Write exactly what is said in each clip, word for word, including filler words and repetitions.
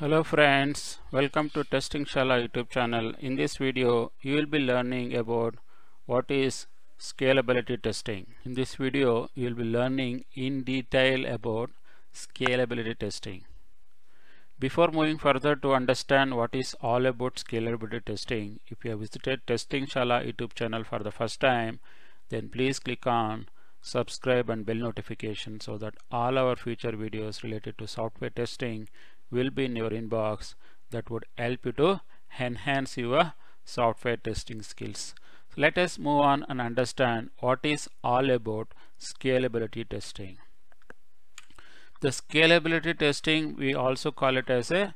Hello friends, welcome to Testing Shala YouTube channel. In this video you will be learning about what is scalability testing. In this video you will be learning in detail about scalability testing. Before moving further to understand what is all about scalability testing, if you have visited Testing Shala YouTube channel for the first time, then please click on subscribe and bell notification so that all our future videos related to software testing will be in your inbox. That would help you to enhance your software testing skills. So let us move on and understand what is all about scalability testing. The scalability testing, we also call it as a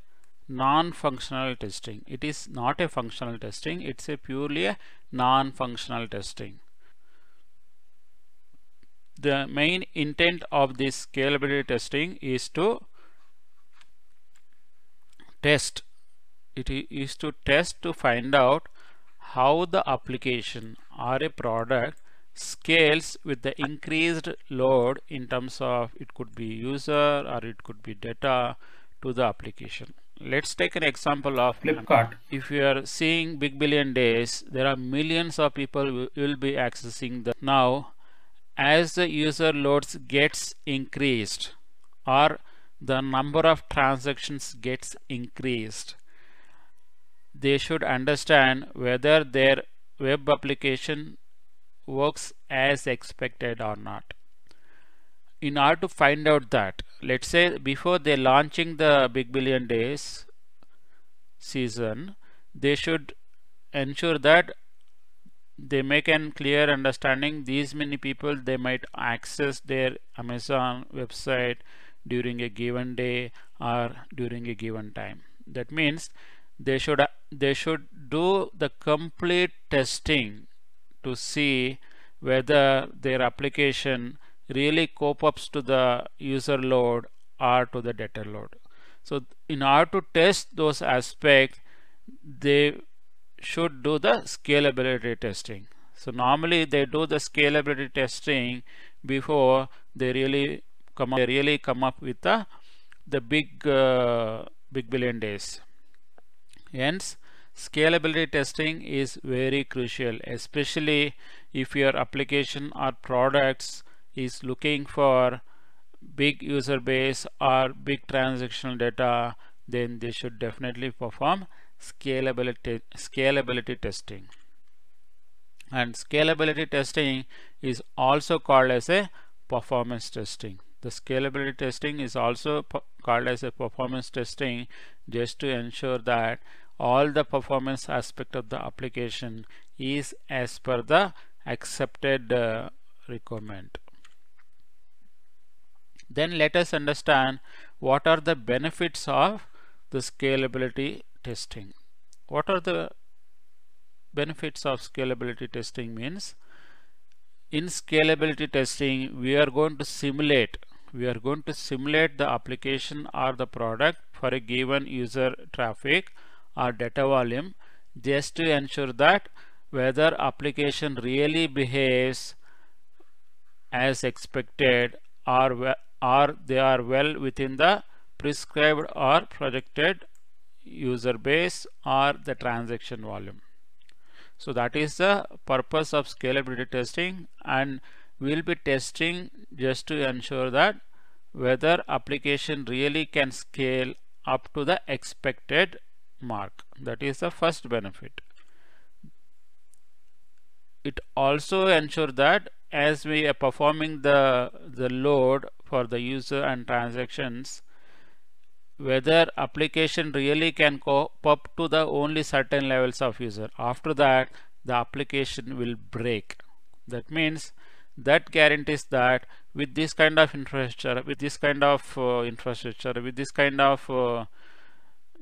non-functional testing. It is not a functional testing, it's a purely a non-functional testing. The main intent of this scalability testing is to test. It is to test to find out how the application or a product scales with the increased load in terms of it could be user or it could be data to the application. Let's take an example of Flipkart. If you are seeing Big Billion Days, there are millions of people who will be accessing the now. As the user loads gets increased or the number of transactions gets increased, they should understand whether their web application works as expected or not. In order to find out that, let's say before they launching the Big Billion Days season, they should ensure that they make a clear understanding these many people they might access their Amazon website during a given day or during a given time. That means they should they should do the complete testing to see whether their application really cope up to the user load or to the data load. So in order to test those aspects, they should do the scalability testing. So normally they do the scalability testing before they really come up, they really come up with the the big uh, big billion days. Hence, scalability testing is very crucial, especially if your application or products is looking for big user base or big transactional data. Then they should definitely perform scalability scalability testing. And scalability testing is also called as a performance testing. The scalability testing is also called as a performance testing just to ensure that all the performance aspect of the application is as per the accepted uh, requirement. Then let us understand what are the benefits of the scalability testing. What are the benefits of scalability testing means? In scalability testing, we are going to simulate we are going to simulate the application or the product for a given user traffic or data volume just to ensure that whether application really behaves as expected or or they are well within the prescribed or projected user base or the transaction volume. So that is the purpose of scalability testing, and we'll be testing just to ensure that whether application really can scale up to the expected mark. That is the first benefit. It also ensures that as we are performing the the load for the user and transactions, whether application really can cope up to the only certain levels of user. After that, the application will break. That means that guarantees that with this kind of infrastructure, with this kind of uh, infrastructure, with this kind of uh,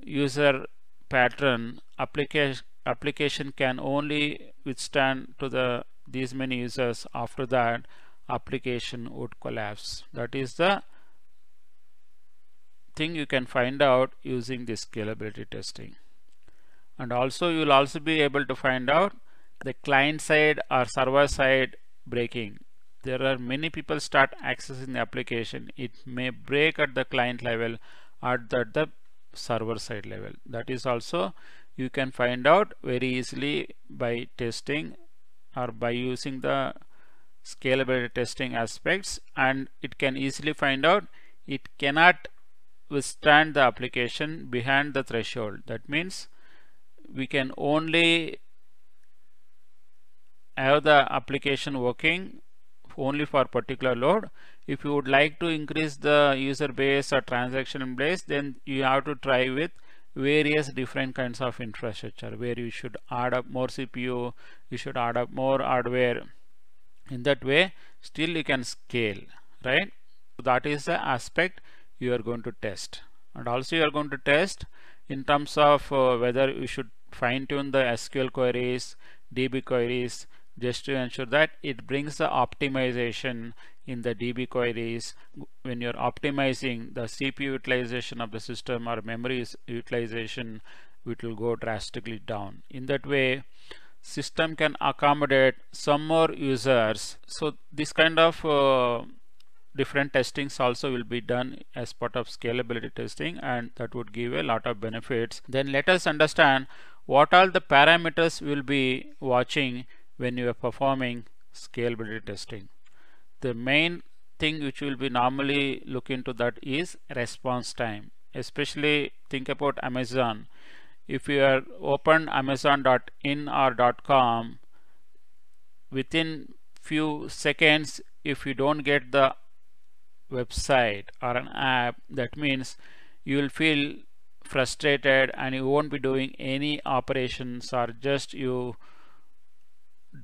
user pattern, application application can only withstand to the these many users. After that, application would collapse. That is the thing you can find out using this scalability testing. And also you will also be able to find out the client side or server side breaking. There are many people start accessing the application, it may break at the client level or at the server side level. That is also you can find out very easily by testing or by using the scalability testing aspects, and it can easily find out it cannot withstand the application behind the threshold. That means we can only have the application working only for particular load. If you would like to increase the user base or transaction base, then you have to try with various different kinds of infrastructure where you should add up more C P U, you should add up more hardware. In that way still you can scale, right? So that is the aspect you are going to test. And also you are going to test in terms of uh, whether you should fine tune the S Q L queries, D B queries, just to ensure that it brings the optimization in the D B queries. When you're optimizing the C P U utilization of the system or memory utilization, it will go drastically down. In that way system can accommodate some more users. So this kind of uh, different testings also will be done as part of scalability testing, and that would give a lot of benefits. Then let us understand what all the parameters will be watching when you are performing scalability testing. The main thing which will be normally look into that is response time. Especially think about Amazon. If you are open Amazon dot in or .com, within few seconds if you don't get the website or an app, that means you will feel frustrated and you won't be doing any operations, or just you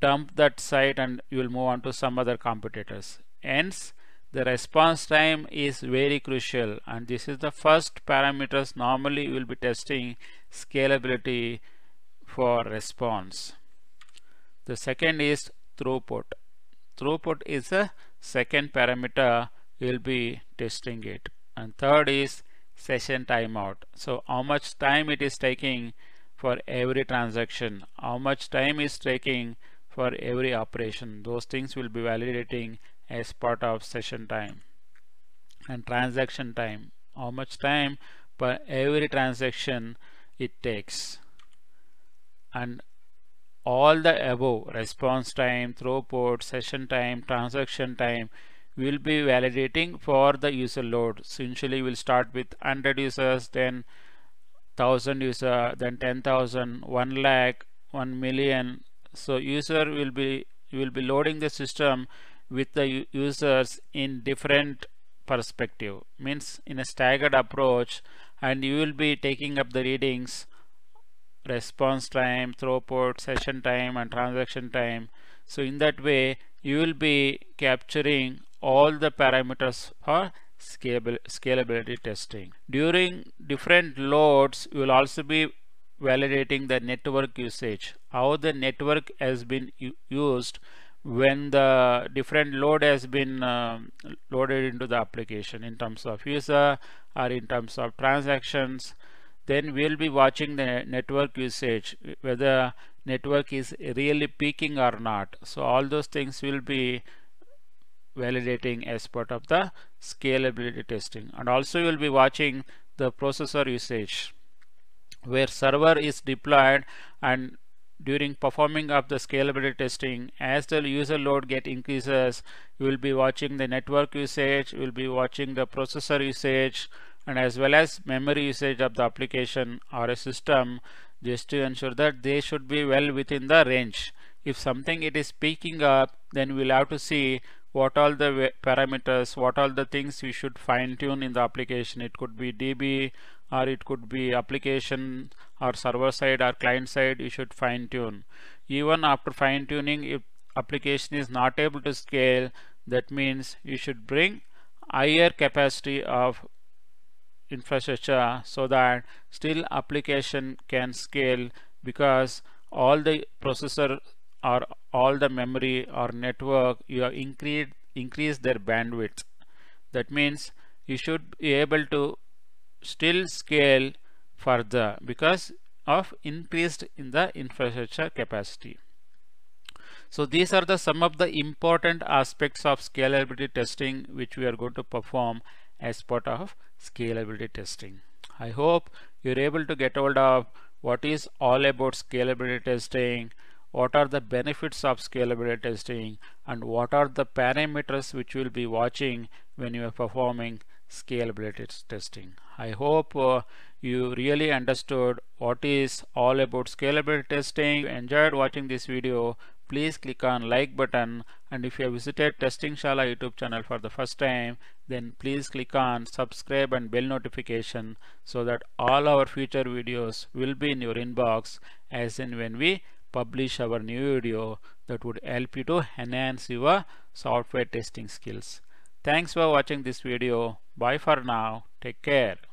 dump that site and you will move on to some other competitors. Hence the response time is very crucial, and this is the first parameters normally you will be testing scalability for response. The second is throughput. Throughput is the second parameter you will be testing it. And third is session timeout. So how much time it is taking for every transaction, how much time is taking for every operation, those things will be validating as part of session time. And transaction time, how much time per every transaction it takes. And all the above, response time, throughput, session time, transaction time, will be validating for the user load. So initially we'll start with one hundred users, then one thousand user, then ten thousand, one lakh, one million. So user will be will be loading the system with the users in different perspective, means in a staggered approach, and you will be taking up the readings, response time, throughput, session time and transaction time. So in that way you will be capturing all the parameters for scalability testing. During different loads you will also be validating the network usage, how the network has been used when the different load has been um, loaded into the application in terms of user or in terms of transactions. Then we will be watching the network usage, whether network is really peaking or not. So all those things will be validating as part of the scalability testing. And also you will be watching the processor usage, where server is deployed, and during performing of the scalability testing, as the user load get increases, you will be watching the network usage, you will be watching the processor usage, and as well as memory usage of the application or a system, just to ensure that they should be well within the range. If something it is peaking up, then we'll have to see what all the parameters, what all the things we should fine tune in the application. It could be D B, or it could be application or server side or client side, you should fine tune. Even after fine tuning, if application is not able to scale, that means you should bring higher capacity of infrastructure so that still application can scale, because all the processor or all the memory or network you have increased increase their bandwidth. That means you should be able to still scale further because of increased in the infrastructure capacity. So these are the some of the important aspects of scalability testing which we are going to perform as part of scalability testing. I hope you're able to get hold of what is all about scalability testing, what are the benefits of scalability testing, and what are the parameters which you will be watching when you are performing scalability testing. I hope uh, you really understood what is all about scalability testing. If you enjoyed watching this video, please click on like button, and if you have visited Testing Shala YouTube channel for the first time, then please click on subscribe and bell notification so that all our future videos will be in your inbox as in when we publish our new video that would help you to enhance your software testing skills. Thanks for watching this video. Bye for now. Take care.